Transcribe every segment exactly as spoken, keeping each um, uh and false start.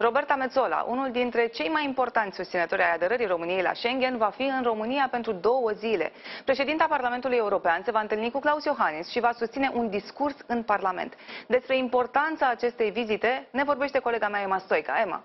Roberta Metsola, unul dintre cei mai importanți susținători ai aderării României la Schengen, va fi în România pentru două zile. Președinta Parlamentului European se va întâlni cu Klaus Iohannis și va susține un discurs în Parlament. Despre importanța acestei vizite ne vorbește colega mea Emma Stoica. Emma.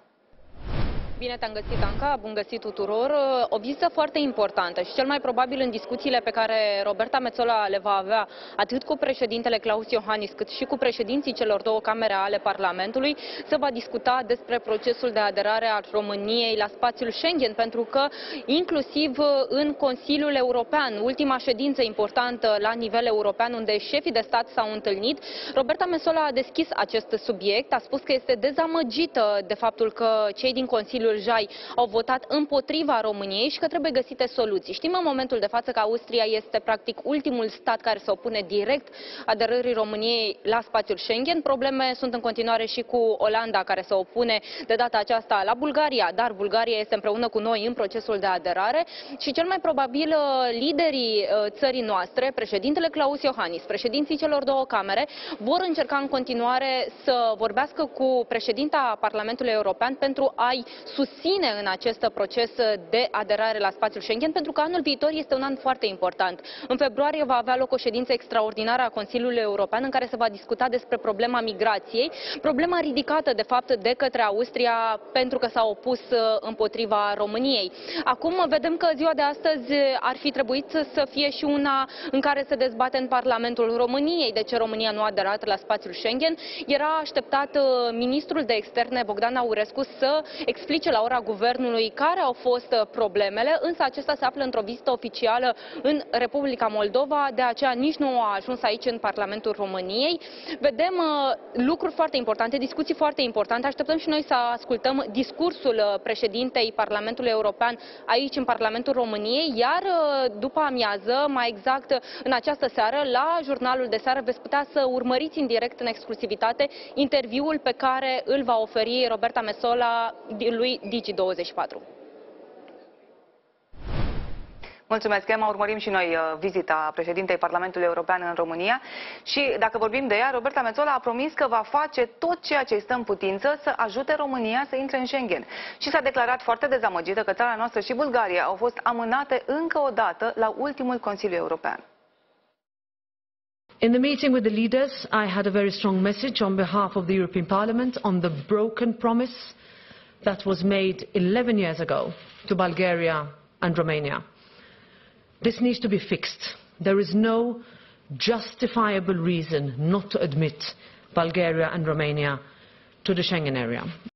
Bine te-am găsit, Anca, bun găsit tuturor. O vizită foarte importantă și cel mai probabil în discuțiile pe care Roberta Metsola le va avea atât cu președintele Klaus Iohannis cât și cu președinții celor două camere ale Parlamentului, se va discuta despre procesul de aderare a României la spațiul Schengen, pentru că inclusiv în Consiliul European, ultima ședință importantă la nivel european unde șefii de stat s-au întâlnit, Roberta Metsola a deschis acest subiect, a spus că este dezamăgită de faptul că cei din Consiliul Lorjai au votat împotriva României și că trebuie găsite soluții. Știm în momentul de față că Austria este practic ultimul stat care se opune direct aderării României la spațiul Schengen. Probleme sunt în continuare și cu Olanda, care se opune de data aceasta la Bulgaria, dar Bulgaria este împreună cu noi în procesul de aderare și cel mai probabil liderii țării noastre, președintele Klaus Iohannis, președinții celor două camere, vor încerca în continuare să vorbească cu președinta Parlamentului European pentru a-i susține în acest proces de aderare la spațiul Schengen, pentru că anul viitor este un an foarte important. În februarie va avea loc o ședință extraordinară a Consiliului European în care se va discuta despre problema migrației, problema ridicată de fapt de către Austria pentru că s-a opus împotriva României. Acum vedem că ziua de astăzi ar fi trebuit să fie și una în care se dezbate în Parlamentul României de ce România nu a aderat la spațiul Schengen. Era așteptat ministrul de externe Bogdan Aurescu să explice la ora guvernului care au fost problemele, însă acesta se află într-o vizită oficială în Republica Moldova, de aceea nici nu a ajuns aici în Parlamentul României. Vedem uh, lucruri foarte importante, discuții foarte importante. Așteptăm și noi să ascultăm discursul președintei Parlamentului European aici în Parlamentul României, iar uh, după amiază, mai exact în această seară, la Jurnalul de seară veți putea să urmăriți în direct, în exclusivitate, interviul pe care îl va oferi Roberta Metsola lui Digi douăzeci și patru. Mulțumesc, Emma. Urmărim și noi vizita președintei Parlamentului European în România și, dacă vorbim de ea, Roberta Metsola a promis că va face tot ceea ce îi stă în putință să ajute România să intre în Schengen. Și s-a declarat foarte dezamăgită că țara noastră și Bulgaria au fost amânate încă o dată la ultimul Consiliu European. In the meeting with the leaders, I had a very strong message on behalf of the European Parliament on the broken promise that was made eleven years ago to Bulgaria and Romania. This needs to be fixed. There is no justifiable reason not to admit Bulgaria and Romania to the Schengen area.